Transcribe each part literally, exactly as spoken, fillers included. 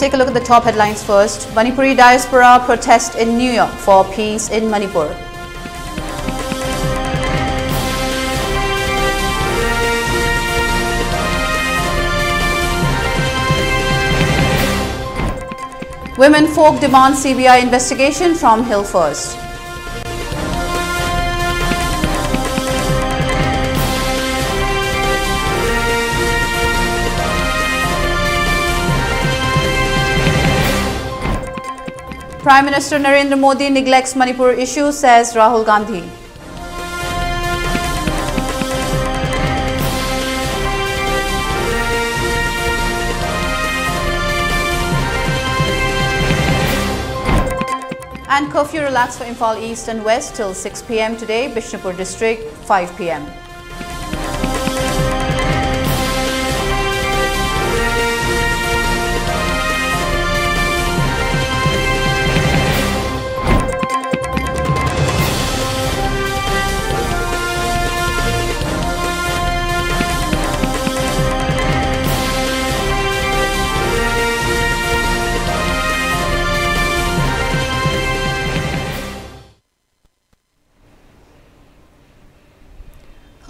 take a look at the top headlines first. Manipuri diaspora protest in New York for peace in Manipur. Women folk demand C B I investigation from Hill First. Prime Minister Narendra Modi neglects Manipur issue, says Rahul Gandhi. And curfew relaxed for Imphal East and West till six p m today, Bishnupur district five p m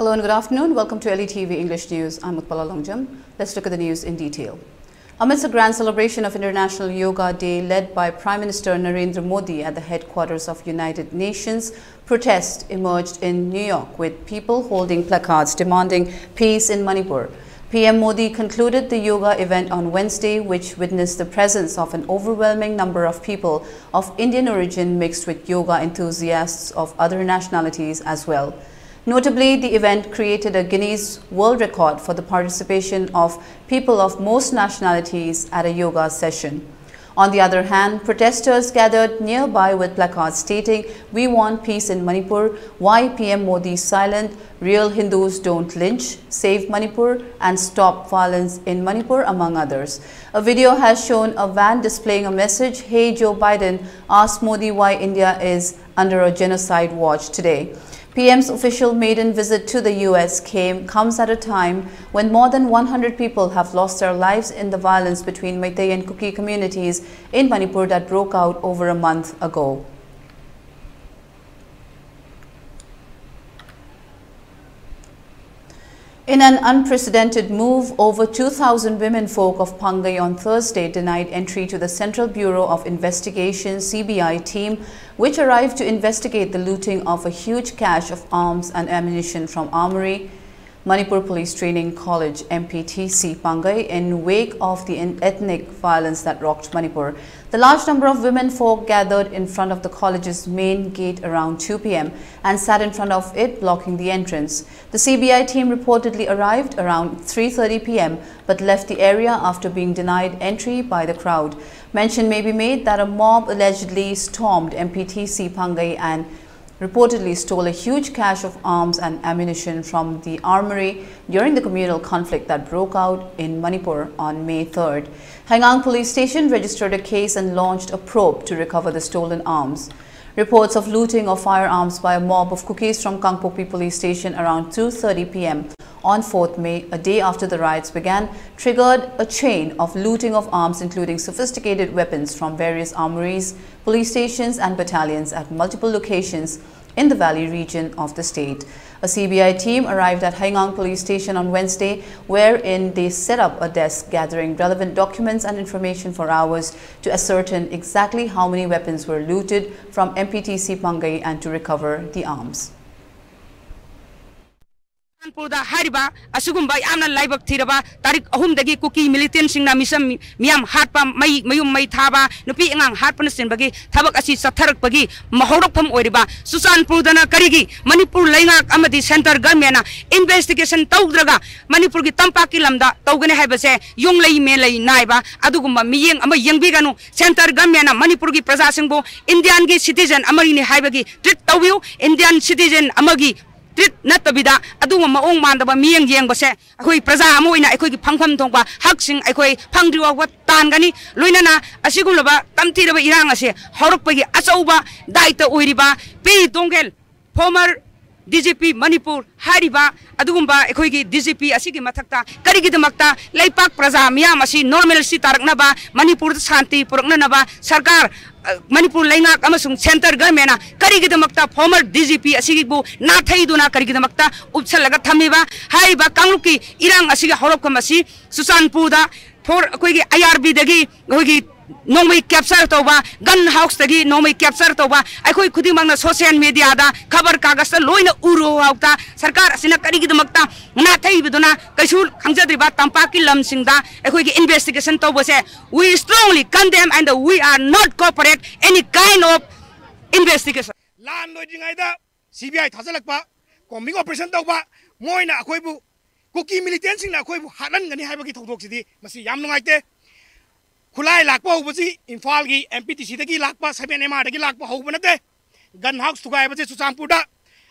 Hello and good afternoon. Welcome to ELITE T V English News. I'm Utpala Longjam. Let's look at the news in detail. Amidst a grand celebration of International Yoga Day led by Prime Minister Narendra Modi at the headquarters of United Nations, protests emerged in New York with people holding placards demanding peace in Manipur. P M Modi concluded the yoga event on Wednesday, which witnessed the presence of an overwhelming number of people of Indian origin mixed with yoga enthusiasts of other nationalities as well. Notably, the event created a Guinness World Record for the participation of people of most nationalities at a yoga session. On the other hand, protesters gathered nearby with placards stating, "We want peace in Manipur, why P M Modi silent, real Hindus don't lynch, save Manipur and stop violence in Manipur," among others. A video has shown a van displaying a message, "Hey Joe Biden, ask Modi why India is under a genocide watch today." P M's official maiden visit to the U S came comes at a time when more than one hundred people have lost their lives in the violence between Meitei and Kuki communities in Manipur that broke out over a month ago. In an unprecedented move, over two thousand women folk of Pangei on Thursday denied entry to the Central Bureau of Investigation C B I team, which arrived to investigate the looting of a huge cache of arms and ammunition from Armory, Manipur Police Training College M P T C Pangei, in wake of the ethnic violence that rocked Manipur. The large number of women folk gathered in front of the college's main gate around two p m and sat in front of it, blocking the entrance. The C B I team reportedly arrived around three thirty p m but left the area after being denied entry by the crowd. Mention may be made that a mob allegedly stormed M P T C Pangei and reportedly stole a huge cache of arms and ammunition from the armory during the communal conflict that broke out in Manipur on May third. Heingang police station registered a case and launched a probe to recover the stolen arms. Reports of looting of firearms by a mob of Kukis from Kangpokpi police station around two thirty p m on fourth May, a day after the riots began, triggered a chain of looting of arms including sophisticated weapons from various armories, police stations and battalions at multiple locations in the valley region of the state. A C B I team arrived at Heingang police station on Wednesday, wherein they set up a desk gathering relevant documents and information for hours to ascertain exactly how many weapons were looted from M P T C Pangei and to recover the arms. Manipur da hariba asugumba amna live up thiraba tarik ahum dagi kuki militant singna misam miam hatpa mai mayum mai thaba nupi engang hatpan sinbagi thabak asi satharak pagi mahorok pham oiriba susanpur dana karigi manipur lainga amadi center garmena investigation tawdraga manipur gi tampa ki lamda tawgane haibase yonglei melei naiba adugumba miyeng ama yengbi ganu center garmena manipur gi praja singbo indian gi citizen amari ni haibagi treat tawiu indian citizen amagi treat natabida adung maung mandaba miyang yang base akoi praja amoina akoi phangpham thongba haksing akoi phangriwa wat tan gani loinana asigulaba tamtiraba irang ase horokpagi asauba daita oiriba pe dongel former D G P Manipur hariba adugumba ekhoigi D G P asigi mathakta karigi damakta laipak praja miyam asi normalcy tarakna ba Manipur shanti purakna na ba sarkar Manipur laingak amasung center government karigi damakta former D G P asigi bu na thai duna karigi damakta upsal lagat thamiba hariba kangluki irang asigi horokam asi Susanpur da for koigi I R B dagi koigi no me capture toba gun house dagi no me capture toba aikoi khudi mangna social media da khabar kagas loina uru hauta sarkar asina karigi damakta na thai biduna kaisul khangjadri ba tampaki lam sing da aikoi investigation toba se we strongly condemn and we are not cooperate any kind of investigation lan lojingai da C B I thajalakpa combing operation toba moina akoi bu Kuki militants in Akoi Haran and Habaki Todoxi, Masi Yamnoite Kulai Lakpo, Buzi, Infalgi, M P T C, the Gilakpa, Sabian Emma, the Gilakpa, Hobanate, Gun House to Gaiba to Sampuda,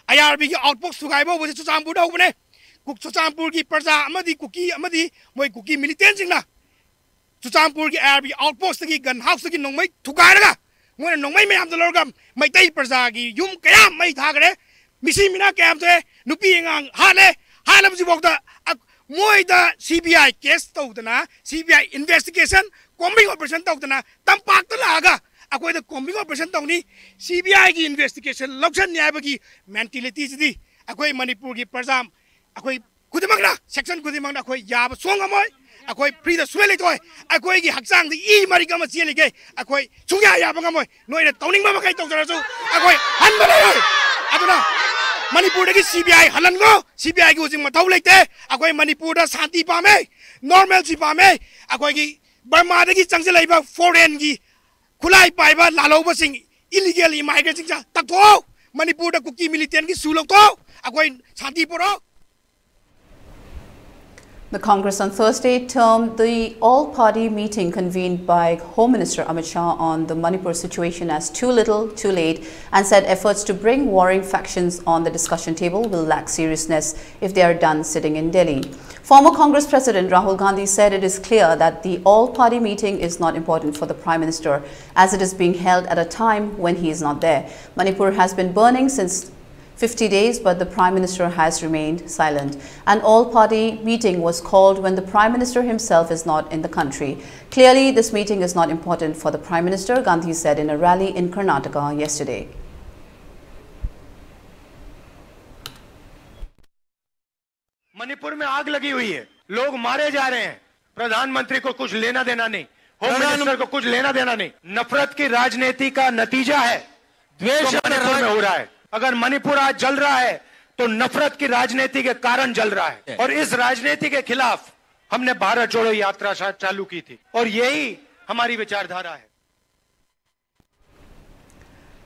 I R B outpost to Gaiba, was it to Sampuda, Obene, Cook to Sampurgi, Persa, Amadi, Kuki, Amadi, my Kuki militants in La to Sampurgi, I R B outpost, the Gun House to Ginome, to Gara, when no may have the Logam, my Tay Persagi, Yum Kayam, my Tagare, Missimina Camte, Nupiang, Hale. Halam si bokda moi da C B I case tawdana C B I investigation combing operation tawdana tampak ta laga akoi da combing operation tawni C B I ki investigation lokshan nyaiba ki mentality di akoi Manipur ki prajam akoi kudimangna section kudimangna akoi yab songamoi akoi free da swele toy akoi gi haksang di I marika ma cheli ge akoi chungya yabangamoi noina tawning ma kai tawdara su akoi hanbalai aduna Manipur ki C B I halango C B I ki using matau lekte akoi Manipur da shanti pame normal si pame akoi ki Burma da ki changse laiba foreign ki khulai paiba laloba sing illegal immigrant sing ja takto Manipur da Kuki militant ki sulokto akoi shanti poro. The Congress on Thursday termed the all-party meeting convened by Home Minister Amit Shah on the Manipur situation as too little, too late, and said efforts to bring warring factions on the discussion table will lack seriousness if they are done sitting in Delhi. Former Congress President Rahul Gandhi said it is clear that the all-party meeting is not important for the Prime Minister, as it is being held at a time when he is not there. Manipur has been burning since fifty days, but the Prime Minister has remained silent. An all-party meeting was called when the Prime Minister himself is not in the country. Clearly, this meeting is not important for the Prime Minister, Gandhi said in a rally in Karnataka yesterday. Manipur mein aag lagi hui hai. Log mare ja rahe hain. Pradhan Mantri ko kuch lena dena nahi. Home Minister ko kuch lena dena nahi. Nafrat ki राजनीति का नतीजा है. द्वेष मणिपुर में हो रहा है. अगर मणिपुर आज जल रहा है तो नफरत की राजनीति के कारण जल रहा है और इस राजनीति के खिलाफ हमने भारत जोड़ो यात्रा चालू की थी और यही हमारी विचारधारा है.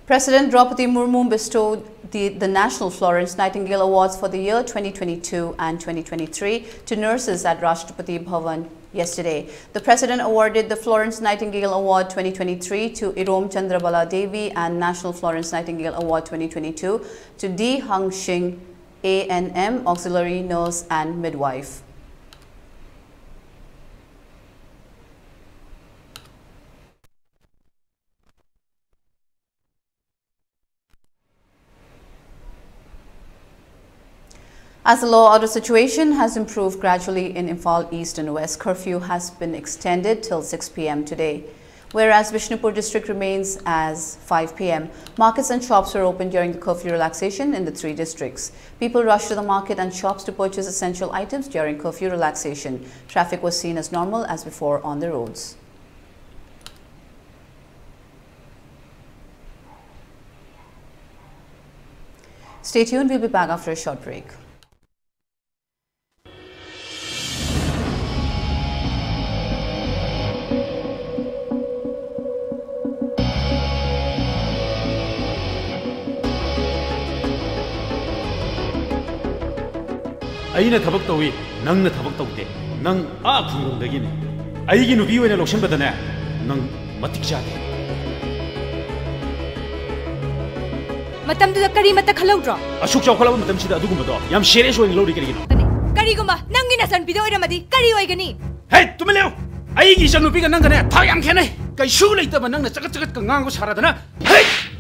President Draupadi Murmu bestowed the, the National Florence Nightingale Awards for the year twenty twenty-two and twenty twenty-three to nurses at Rashtrapati Bhavan yesterday. The President awarded the Florence Nightingale Award twenty twenty-three to Irom Chandrabala Devi and National Florence Nightingale Award twenty twenty-two to D. Hung Shing, A N M, Auxiliary Nurse and Midwife. As the law order situation has improved gradually in Imphal East and West, curfew has been extended till six p m today, whereas Bishnupur district remains as five p m Markets and shops were open during the curfew relaxation in the three districts. People rushed to the market and shops to purchase essential items during curfew relaxation. Traffic was seen as normal as before on the roads. Stay tuned, we'll be back after a short break. ꯑꯩꯅ ꯊꯕꯛ ꯇꯧꯏ ꯅꯪꯅ ꯊꯕꯛ ꯇꯧꯗꯦ ꯅꯪ ꯑꯥ ꯈꯨꯡꯒꯪꯗꯒꯤꯅꯤ ꯑꯩꯒꯤ ꯅꯨꯄꯤ ꯑꯣꯏꯅ ꯂꯧꯁꯤꯟꯕꯗꯅꯦ ꯅꯪ ꯃꯇꯤꯛ ꯆꯥꯗꯦ ꯃꯇꯝꯗꯨꯗ ꯀꯔꯤ ꯃꯇ ꯈꯜꯍꯧꯗ꯭ꯔꯣ ꯑꯁꯨꯛ ꯆꯥꯎꯈꯠꯂꯕ ꯃꯇꯝꯁꯤꯗ ꯑꯗꯨꯒꯨꯝꯕꯗꯣ ꯌꯥꯝ ꯁꯦꯔꯤꯌꯁ ꯑꯣꯏꯅ ꯂꯧꯔꯤ ꯀꯔꯤꯒꯤꯅꯣ ꯀꯔꯤꯒꯨꯝꯕ ꯅꯪꯒꯤ ꯅꯆꯟꯄꯤꯗ ꯑꯣꯏꯔꯝꯃꯗꯤ ꯀꯔꯤ ꯑꯣꯏꯒꯅꯤ ꯍꯦ ꯇꯨꯃꯤꯟꯂꯦꯎ ꯑꯩꯒꯤ ꯏꯆꯟꯅꯨꯄꯤꯒ ꯅꯪꯒꯅꯦ ꯊꯥꯛ ꯌꯥꯝ ꯈꯦꯠꯅꯩ ꯀꯩꯁꯨ ꯂꯩꯇꯕ ꯅꯪꯅ ꯆꯒꯠ ꯆꯒꯠꯀ ꯉꯥꯡꯕ ꯁꯥꯔꯗꯅ ꯍꯦ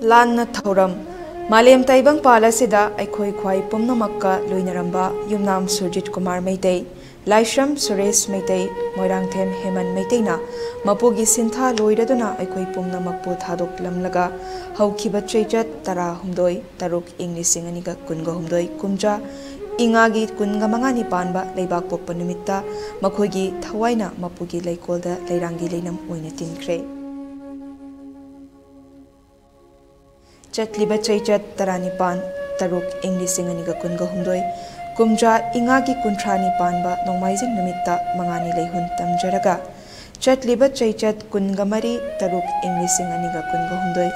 Lan Thoram Maliam Taibang Palasida, Aikoi Kwai Pumnamaka, Luinaramba, Yumnam Surjit Kumar Meitei, Laishram Suresh Meitei, Moirangthem Heman Meiteina, Mapugi Sintha Loiraduna, Aikoi Pumnamapu Thadok Lamlaga, Haukiba Trejat, Tara Humdoi, Taruk English Singaniga Kunga Humdoi, Kumja, Ingagi Kungamangani Panba, Laibak Popanumita, Makogi, Tawaina, Mapugi Laikolda, Lairangi Lenam Uinatin Cray. Chatliba Chaychat Taranipan, Taruk English Singaniga Kunga Humdoi, Kumja Ingagi Kuntrani Panba, Nomizing Numita, Mangani Lehun Tamjaraga, Chatliba Chaychat Kungamari, Taruk English Singaniga Kunga Humdoi,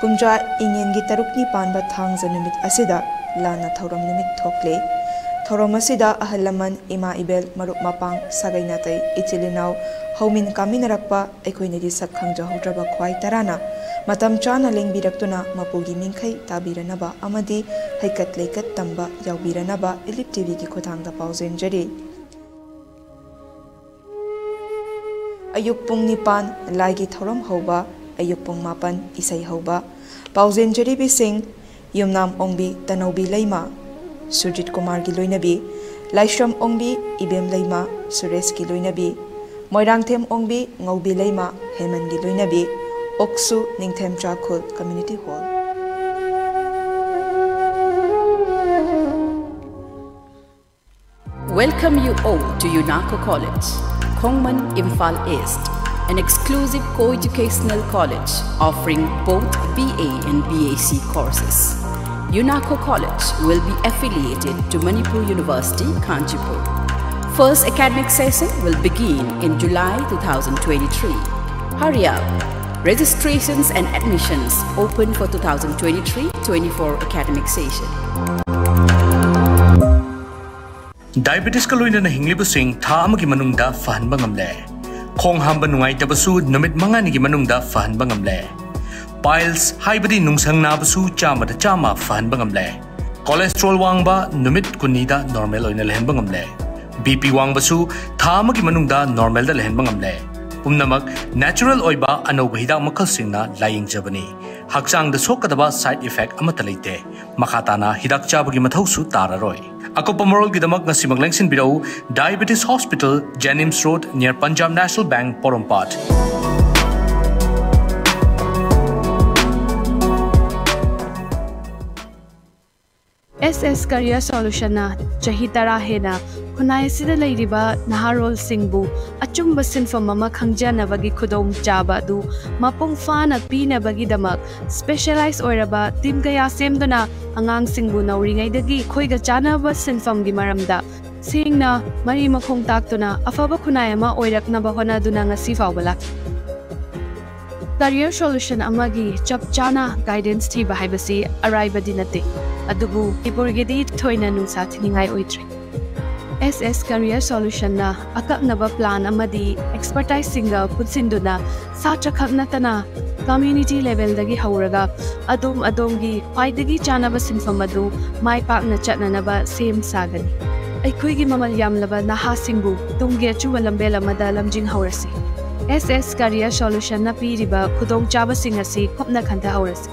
Kumja Inyengi Tarukni Panba Thangs and Numit Asida, Lana Thoram Numit Tokle, Thoromasida Ahalaman, Ima Ibel, Maruk Mapang, Sagainate, Itilinau, Homin Kaminarakpa, Equinity Sakanja Hudraba Kwai Tarana. Matam Chana Ling Biratuna, Mapugi Minkai, Tabiranaba, Amadi, Haikat Lakat Tamba, Yaubiranaba, ELITE T V Kikotanga Pausen Jedi Ayupung Nipan, Lagi Thoram Hoba, Ayupung Mapan, Isai Hoba, Pausen Jedi Bising, Yumnam Ombi, Tanobi Laima, Surjit Kumar Giluinabi, Laishram Ombi, Ibem Laima, Suresh Giluinabi, Moirangthem Ombi, Ngobi Laima, Heman Giluinabi. Oksu Ningthem Chakul Community Hall. Welcome you all to UNACO College, Khongman, Imphal East, an exclusive co-educational college offering both B A and B A C courses. UNACO College will be affiliated to Manipur University, Kanjipur. First academic session will begin in July two thousand twenty-three. Hurry up! Registrations and admissions open for two thousand twenty-three twenty-four academic session. Diabetes kaluina na hinglibu sing thaamagi manungda fahan bangamle. Khong hamba nungai tabasu namit mangani gi manungda fahan bangamle. Piles haibadi nungsang nabasu chama da chama fahan bangamle. Cholesterol wangba namit kunida normal oina lehen bangamle. B P wangbasu thaamagi manungda normal da lehen bangamle. Umnamak natural oiba anoba hidak makal singna lying jabani hakchang the sokadaba side effect amatalite makatana hidak chabagi mathausu tararoi akopamorol gidamak ngasimang lengsin birau diabetes hospital Janims Road near Punjab National Bank Porompat S S Career Solution na chahitara hena Kunai Sida Ladiba, Naharol Singbu, Achumba Sinfamama Kangjana Bagi Kudom Jabadu, Mapung Fana Pina Bagidamak, Specialized Oiraba, Timgaya Semdona, Angang Singbu Nauringai Dagi, Koiga Janaba Sinfam Gimaramda, Singna, Marima Kong Taktuna, Afaba Kunayama Oirak Nabahona Dunanga Sifawala. Career Solution Amagi, Chapchana Guidance Tiba Hibasi, Arriba Dinati, Adubu, Iborgedi, Toina Nusatiningai Uitri. S S Career Solution na akapnaba plan amadi expertise singa putsinduna satra khagnatana community level dagi hauraga adom adomgi paidagi chanaba sinfamadu mai pakna chatnanaba same sagani aikhuigi mamal yamlaba naha singbu tungge chuwalambela madalamjing haurasi S S Career Solution na piriba khudong chaba singasi khopna khanda haurasi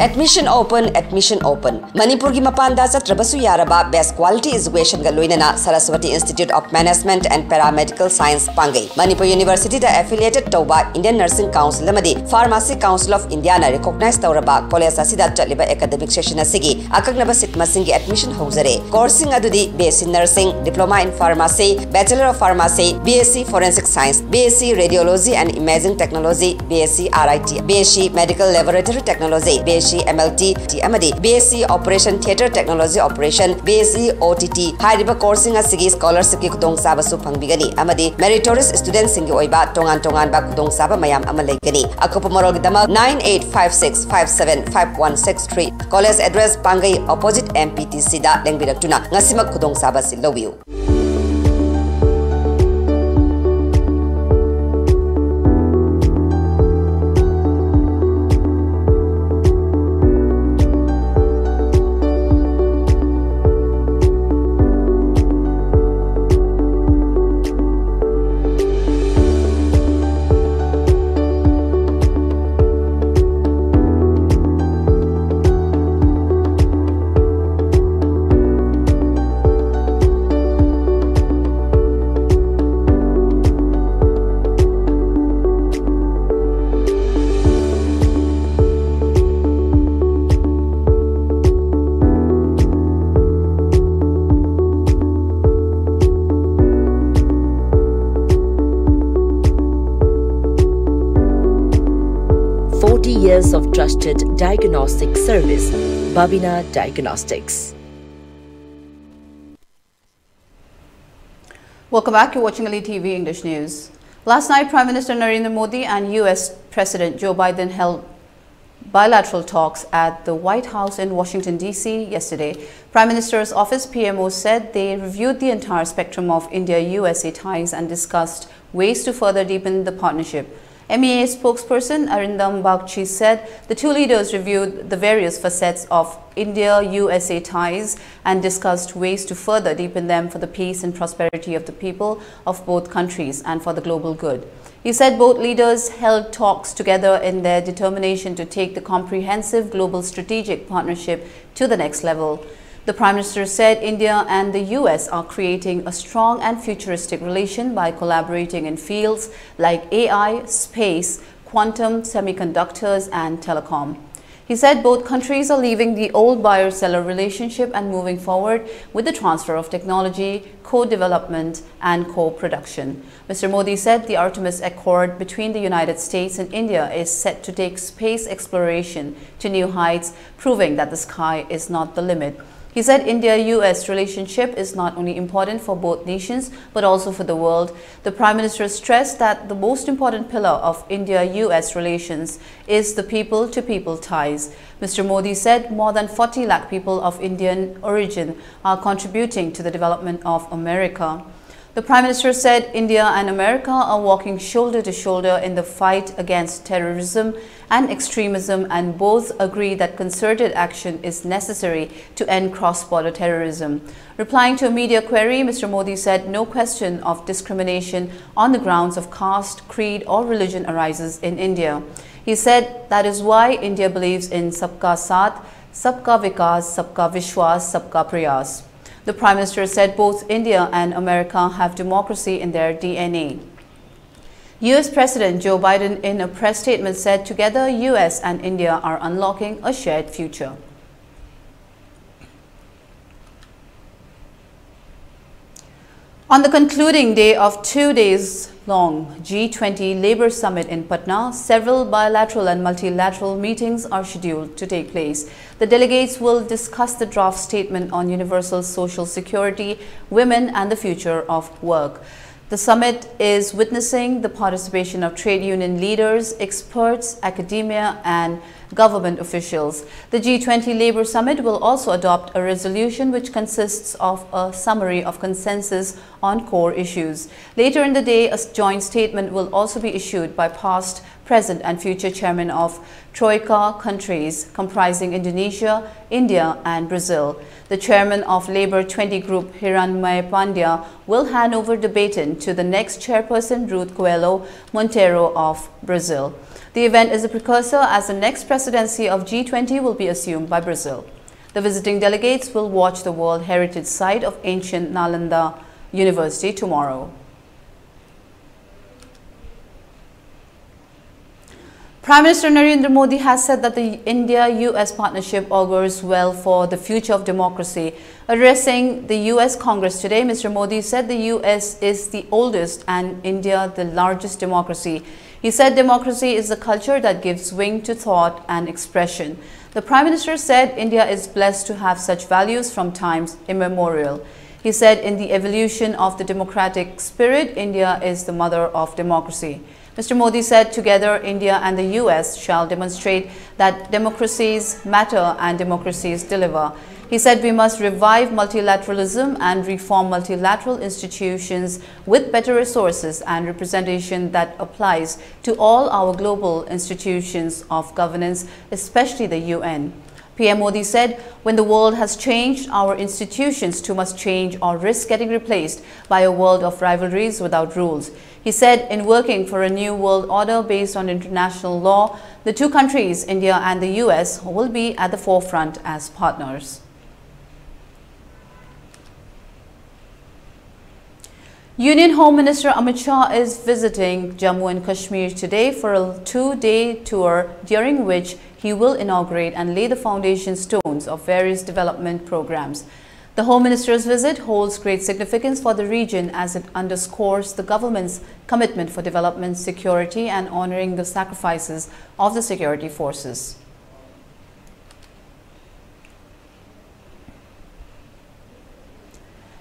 Admission open, admission open. Manipur ki mapanda chatrabasu yaraba best quality education ga loinana Saraswati Institute of Management and Paramedical Science Pangei. Manipur University da affiliated Tauba Indian Nursing Council amadi Pharmacy Council of India na recognized Tauraba college asida chatliba academic session asigi akaknaba sit masing gi admission hauzare. Coursing adudi B S C Nursing, Diploma in Pharmacy, Bachelor of Pharmacy, B S C Forensic Science, B S C Radiology and Imaging Technology, B S C R I T, B S C Medical Laboratory Technology, B S C M L T, Amadi, B S C Operation Theatre Technology Operation, B S C O T T, High River Coursing as Sigi Scholarship Kudong Sabasu Pangbigani, Amadi, Meritorious Students Singi Oiba, Tongan Tongan Bakudong Saba Mayam Amalekani, Akopomorog Dama, nine eight five six five seven five one six three, College Address Pangei, opposite M P T C Da, Lengbiratuna, Nasima Kudong Sabasi, love you. years of trusted diagnostic service, Babina Diagnostics. Welcome back. You're watching ELITE T V English News. Last night, Prime Minister Narendra Modi and U S President Joe Biden held bilateral talks at the White House in Washington, D C yesterday. Prime Minister's office P M O said they reviewed the entire spectrum of India U S A ties and discussed ways to further deepen the partnership. M E A spokesperson Arindam Bagchi said the two leaders reviewed the various facets of India U S A ties and discussed ways to further deepen them for the peace and prosperity of the people of both countries and for the global good. He said both leaders held talks together in their determination to take the comprehensive global strategic partnership to the next level. The Prime Minister said India and the U S are creating a strong and futuristic relation by collaborating in fields like A I, space, quantum, semiconductors and telecom. He said both countries are leaving the old buyer-seller relationship and moving forward with the transfer of technology, co-development and co-production. Mister Modi said the Artemis Accord between the United States and India is set to take space exploration to new heights, proving that the sky is not the limit. He said India U S relationship is not only important for both nations but also for the world. The Prime Minister stressed that the most important pillar of India U S relations is the people-to-people ties. Mister Modi said more than forty lakh people of Indian origin are contributing to the development of America. The Prime Minister said India and America are walking shoulder to shoulder in the fight against terrorism and extremism, and both agree that concerted action is necessary to end cross-border terrorism. Replying to a media query, Mister Modi said no question of discrimination on the grounds of caste, creed or religion arises in India. He said that is why India believes in Sabka Saath, Sabka Vikas, Sabka Vishwas, Sabka Prayas. The Prime Minister said both India and America have democracy in their D N A. U S President Joe Biden in a press statement said together U S and India are unlocking a shared future. On the concluding day of two days long G twenty Labour Summit in Patna, several bilateral and multilateral meetings are scheduled to take place. The delegates will discuss the draft statement on universal social security, women and the future of work. The summit is witnessing the participation of trade union leaders, experts, academia and government officials. The G twenty Labour Summit will also adopt a resolution which consists of a summary of consensus on core issues. Later in the day, a joint statement will also be issued by past, present and future chairmen of Troika countries comprising Indonesia, India and Brazil. The chairman of Labour twenty group Hiranmay Pandya will hand over the baton to the next chairperson Ruth Coelho Monteiro of Brazil. The event is a precursor as the next presidency of G twenty will be assumed by Brazil. The visiting delegates will watch the World Heritage Site of ancient Nalanda University tomorrow. Prime Minister Narendra Modi has said that the India U S partnership augurs well for the future of democracy. Addressing the U S Congress today, Mister Modi said the U S is the oldest and India the largest democracy. He said democracy is a culture that gives wing to thought and expression. The Prime Minister said India is blessed to have such values from times immemorial. He said in the evolution of the democratic spirit, India is the mother of democracy. Mister Modi said together India and the U S shall demonstrate that democracies matter and democracies deliver. He said we must revive multilateralism and reform multilateral institutions with better resources and representation that applies to all our global institutions of governance, especially the U N. P M Modi said, when the world has changed, our institutions too must change or risk getting replaced by a world of rivalries without rules. He said, in working for a new world order based on international law, the two countries, India and the U S, will be at the forefront as partners. Union Home Minister Amit Shah is visiting Jammu and Kashmir today for a two-day tour during which he will inaugurate and lay the foundation stones of various development programs. The Home Minister's visit holds great significance for the region as it underscores the government's commitment for development, security and honoring the sacrifices of the security forces.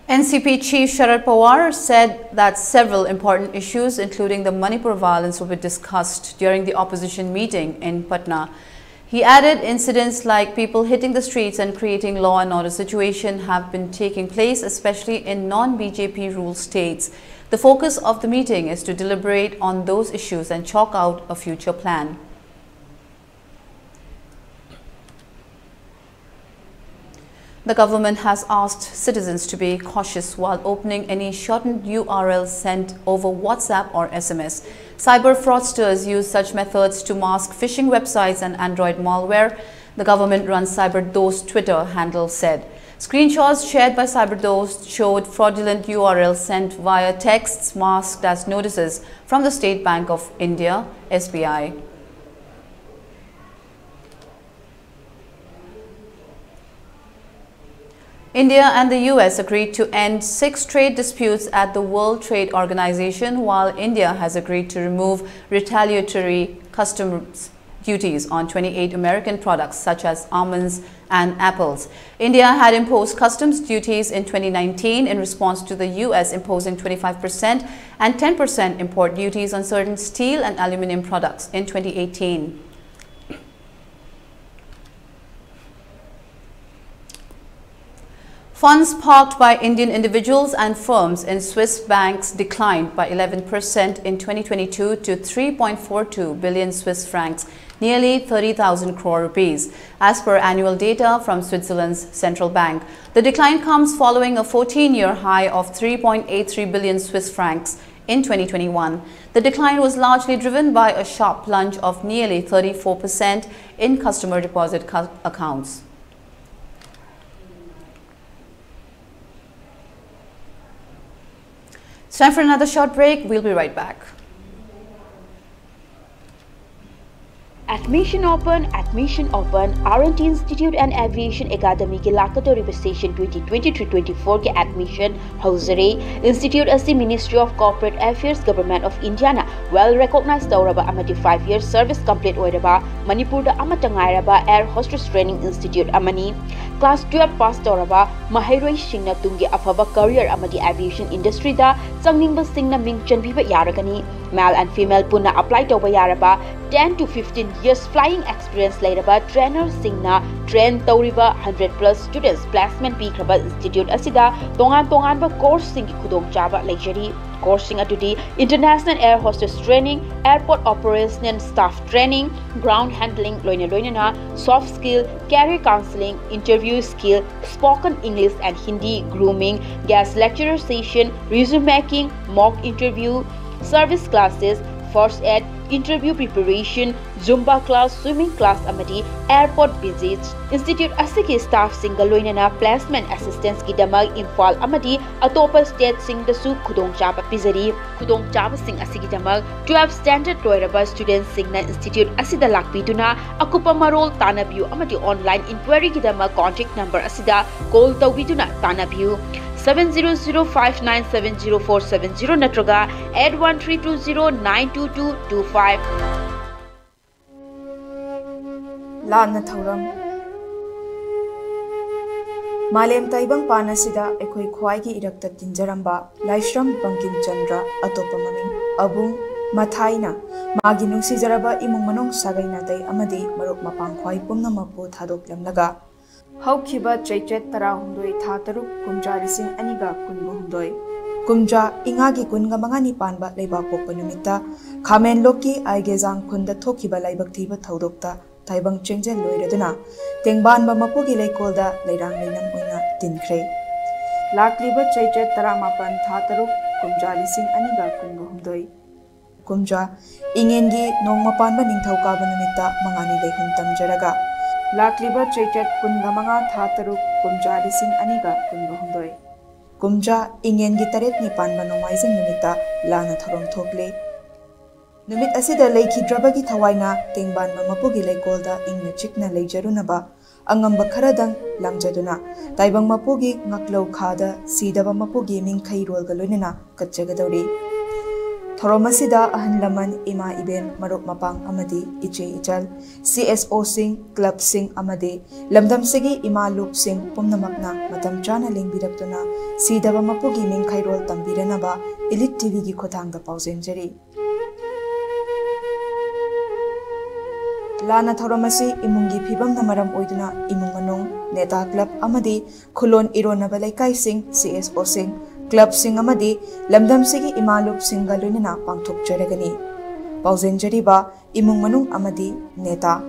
N C P Chief Sharad Pawar said that several important issues, including the Manipur violence, will be discussed during the opposition meeting in Patna. He added incidents like people hitting the streets and creating law and order situation have been taking place, especially in non-B J P ruled states. The focus of the meeting is to deliberate on those issues and chalk out a future plan. The government has asked citizens to be cautious while opening any shortened U R L sent over WhatsApp or S M S. Cyber fraudsters use such methods to mask phishing websites and Android malware, the government-run CyberDost Twitter handle said. Screenshots shared by CyberDost showed fraudulent U R Ls sent via texts masked as notices from the State Bank of India, S B I. India and the U S agreed to end six trade disputes at the World Trade Organization, while India has agreed to remove retaliatory customs duties on twenty-eight American products such as almonds and apples. India had imposed customs duties in twenty nineteen in response to the U S imposing twenty-five percent and ten percent import duties on certain steel and aluminum products in twenty eighteen. Funds parked by Indian individuals and firms in Swiss banks declined by eleven percent in twenty twenty-two to three point four two billion Swiss francs, nearly thirty thousand crore rupees, as per annual data from Switzerland's central bank. The decline comes following a fourteen-year high of three point eight three billion Swiss francs in twenty twenty-one. The decline was largely driven by a sharp plunge of nearly thirty-four percent in customer deposit accounts. It's time for another short break. We'll be right back. Admission Open, Admission Open, R and T Institute and Aviation Academy के लाखों रिवर्सेशन twenty twenty-three twenty-four के admission हाउसरे institute असी ministry of corporate affairs government of इंडियाना well recognised तौरबा अमति five year service complete ओइरबा मणिपुर दा अमत ngairaba air hostess training institute अमनी क्लास twelve पास तौरबा महैरोय सिंगना तुंगी अफवा करियर अमति एविएशन इंडस्ट्री दा संगनिंग सिंगना मिंगचन बिबा यारकनी male and female puna apply tauba yaraba ten to fifteen years flying experience laterba trainer singna train tauriba one hundred plus students placement pikraba institute asida tongan tongan ba course singi khudong chaba luxury coursing atudi international air hostess training, airport operations and staff training, ground handling loina loina na soft skill, career counseling, interview skill, spoken English and Hindi, grooming, guest lecturer session, resume making, mock interview, service classes, first aid, interview preparation, Zumba class, swimming class amati, airport visits. Institute asiki staff single loinana placement assistance kidamag Imphal amati, atopa state sing the su Kudong Chapa Pizari, Kudong Chapa sing asikidamag, twelve standard toiraba students signa institute asida lakpituna, akupa marol tanabu amati online inquiry kidamag contact number asida, call tawituna tanabu. seven zero zero five nine seven zero four seven zero natroga eight one three two zero nine two two two five. Lamna Thoram Malem Taibang Panasida ekoi khwaigi irakta tinjaramba Laishram Bankim Chandra atopamaming abung mathaina magi nungsi jaraba imung manong sagaina dai amadi maruk mapang khwai pumna mapu thadok lamlaga Haukiba Chaitet Tarahundoi Tataru, Kumja Rising Aniga Kunbuhundoi. Kumja Ingagi Kungamangani Panba Leba Popanumita, Kamen Loki Aigezang Kunda Tokiba Laibaktiba Taudokta, Taibang Chengen Loiraduna, Tengban Bamapugi Lakolda, Lairang Linamuna, Tinkre. Lakliba Chaitet Taramapan Tataru, Kumja Rising Aniga Kunbuhundoi. Kumja Ingengi Nongmapanba Nintaukabanumita, Mangani Lehuntam Jaraga. Lakliba Chaitet Kungamanga Tataru Kumja Rising Aniga Kunbuhundoi. Kumja Ingen Gitaret Nipan Manomizing Numita Lana Tharong Tokle. Numit Asida Lake Hidrabagi Tawaina, Tingban Mamapugi Lake Golda, Ingna Chikna Lake Jarunaba, angamba kharadang langjaduna taibang mapogi ngaklau khada sidaba mapogi mingkhai rolga loinena katchagadori Thorommasida ahan laman ima iben maruk mapang amadi iche ichal C S O sing club sing amadi lamdam segi ima loop sing pumnamakna matam chana lingbiraptuna sidaba mapogi mingkhai rol tambirana ba Elite T V gi khothangda pauzenjari Lana Thoromasi Imungi Pibam Namaram Oiduna Imunganong Neta Club Amadi Kulon Ironabalaikai Singh C S O Singh Club Singh Amadi Lamdam Sigi Imalup Singalunina Pangthuk Jaragani Pauzen Jariba Imunganung Amadi Neta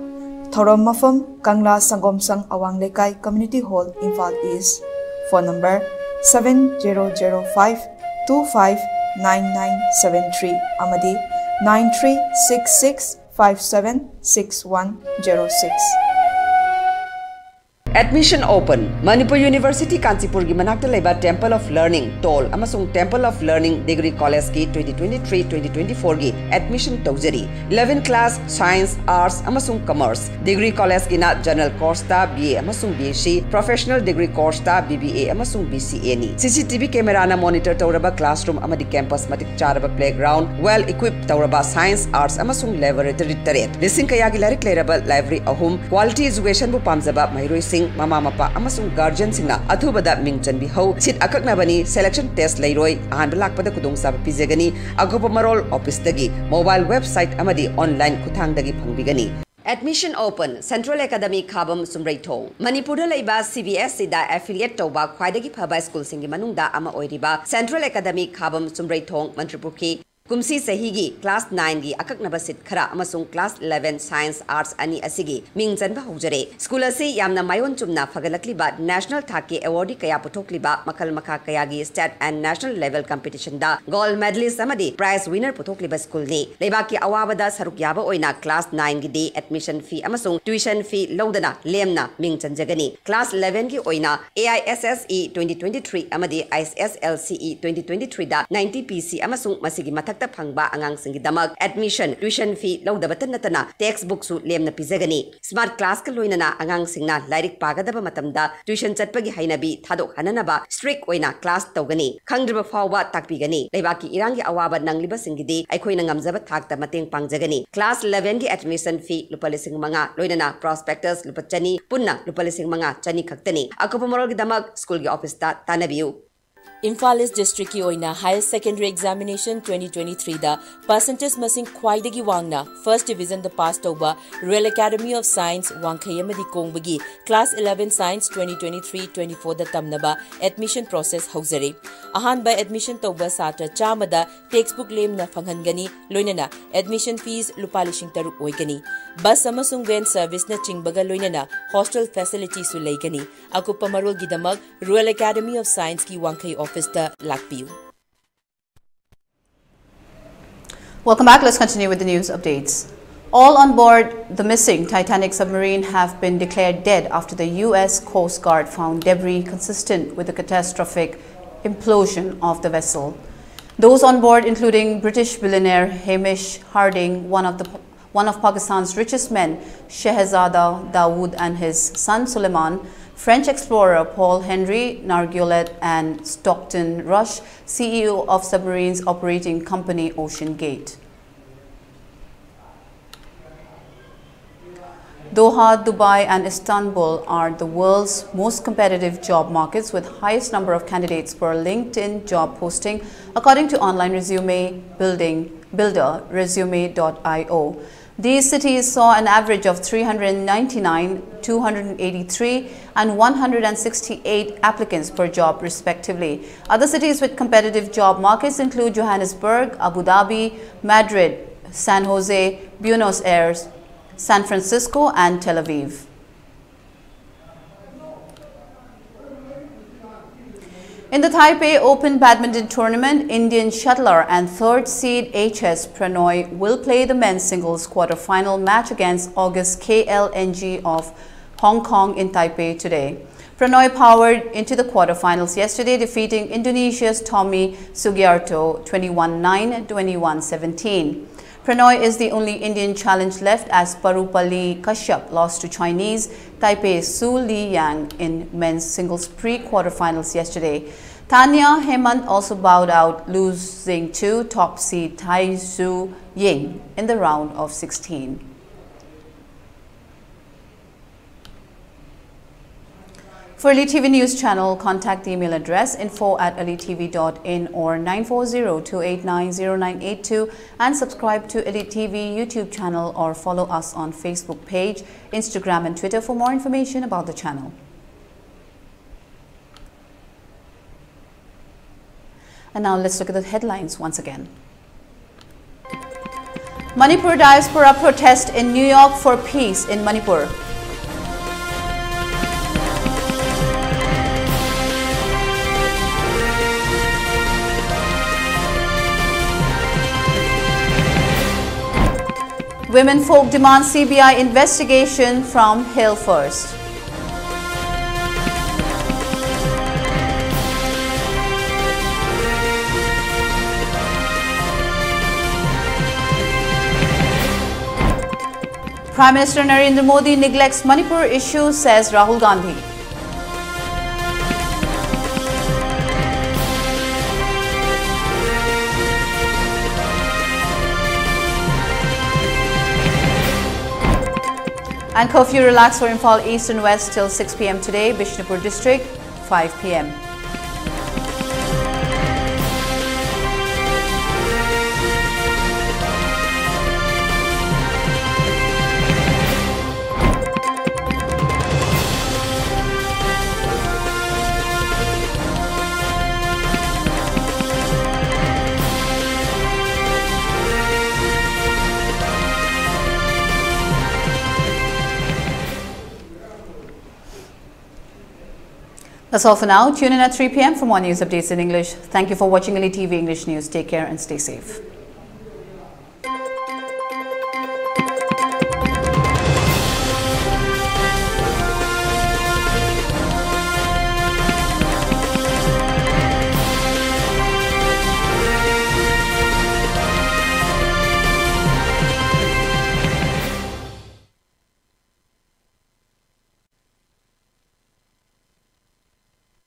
Thorom Mafam Kangla Sangom Sang Awang Lekai Community Hall Imphal East Phone Number seven zero zero five two five nine nine seven three Amadi nine three six six five seven six one zero six. Admission open. Manipur University Kanjipur gi manakta leba Temple of Learning Tol amasung Temple of Learning Degree College ki twenty twenty-three twenty twenty-four gi admission tawjari. eleventh class Science Arts amasung Commerce Degree College ki na General Course ta B A amasung B S C Professional Degree Course ta B B A amasung B C A ni. C C T V camera na monitor tawraba classroom amadi campus matik charaba playground well equipped tawraba Science Arts amasung laboratory taret. Lising kaya gi larik leraba library ahum quality education bu pamzaba mairoi sing Mama Mapa amasung guardian singna athubada mingchan bihau sit akaknabani selection test lairoi ahanbalak pada kudung sab pizegani agopamarol office dagi mobile website amadi online kuthang dagi pangbigani Admission Open Central Academy Khabam Sumraitong Manipura Laiba C B S C da affiliate Toba Khwaidagi Phaba School Singi Manungda ama oiriba Central Academy Khabam Sumraitong Mantripurki Kumsi Sahigi, Class nine gi akaknaba sit khara amasung Class eleven Science Arts ani asigi mingchanba hujare School asi yamna mayon chumna phagalakliba National Thaki Award kaya puthokliba makal makha kaya gi state and national level competition da gold medalist amadi prize winner puthokliba school ni leibaki awabada saruk yaba oina Class nine gi di admission fee amasung tuition fee lodana lemna mingchanjagani Class eleven gi oina A I S S E twenty twenty-three amadi I S S L C E twenty twenty-three da ninety P C amasung masigi mata Pangba Angang Singidamak admission tuition fee Laudabatan Natana textbook su Lem Napizagani Smart Class Kaluinana Angang Singna Lyric Pagadaba Matamda Tuition Chatpagi Hainabi Tadok Hananaba Strict Oina Class Togani Kangdriba Fawa Takpigani Lebaki Irangi Awaba Nangliba Singidi Aikoinangamzaba Takta Mating Pangjagani Class eleven admission fee Lupalising Manga Loinana Prospectus Lupachani Punna Lupalising Manga Chani Kaktani Akupamorol Gidamak School Gi Office Ta Tanabiu Imphal East District ki oina Higher Secondary Examination twenty twenty-three da percentage masing khwaidagi wangna First Division the passed over Royal Academy of Science Wangkhayamadi Kongbagi Class eleven Science twenty twenty-three twenty-four da tamnaba admission process hauzare ahan by admission toba satra chama da textbook lemna fanghangani loinana admission fees lupalishing taruk oigani bus amasung van service na chingbaga loinana hostel facility su leigani akupamarol gidamak Royal Academy of Science ki wangkhay Welcome back. Let's continue with the news updates. All on board the missing Titanic submarine have been declared dead after the U S Coast Guard found debris consistent with the catastrophic implosion of the vessel. Those on board, including British billionaire Hamish Harding, one of the one of Pakistan's richest men, Shehzada Dawood, and his son Suleiman. French explorer Paul Henry Nargulet and Stockton Rush, C E O of submarines operating company Ocean Gate. Doha, Dubai and Istanbul are the world's most competitive job markets with highest number of candidates per LinkedIn job posting, according to online resume building builder resume dot I O. These cities saw an average of three hundred ninety-nine, two hundred eighty-three and one hundred sixty-eight applicants per job respectively. Other cities with competitive job markets include Johannesburg, Abu Dhabi, Madrid, San Jose, Buenos Aires, San Francisco and Tel Aviv. In the Taipei Open Badminton Tournament, Indian shuttler and third seed H S Pranoy will play the men's singles quarterfinal match against August K L N G of Hong Kong in Taipei today. Pranoy powered into the quarterfinals yesterday, defeating Indonesia's Tommy Sugiarto twenty-one nine, twenty-one seventeen. Pranoy is the only Indian challenge left as Parupalli Kashyap lost to Chinese Taipei's Su Li Yang in men's singles pre-quarterfinals yesterday. Tanya Hemant also bowed out, losing to top seed Tai Su Ying in the round of sixteen. For ELITE T V News Channel, contact the email address info at elite t v dot in or nine four zero, two eight nine, zero nine eight two and subscribe to ELITE T V YouTube channel or follow us on Facebook page, Instagram and Twitter for more information about the channel. And now let's look at the headlines once again. Manipur diaspora protest in New York for peace in Manipur. Women folk demand C B I investigation from Hill first. Prime Minister Narendra Modi neglects Manipur issues, says Rahul Gandhi. And curfew relaxed for Imphal East and West till six p m today, Bishnupur district five p m That's all for now. Tune in at three p m for more news updates in English. Thank you for watching ELITE T V English News. Take care and stay safe.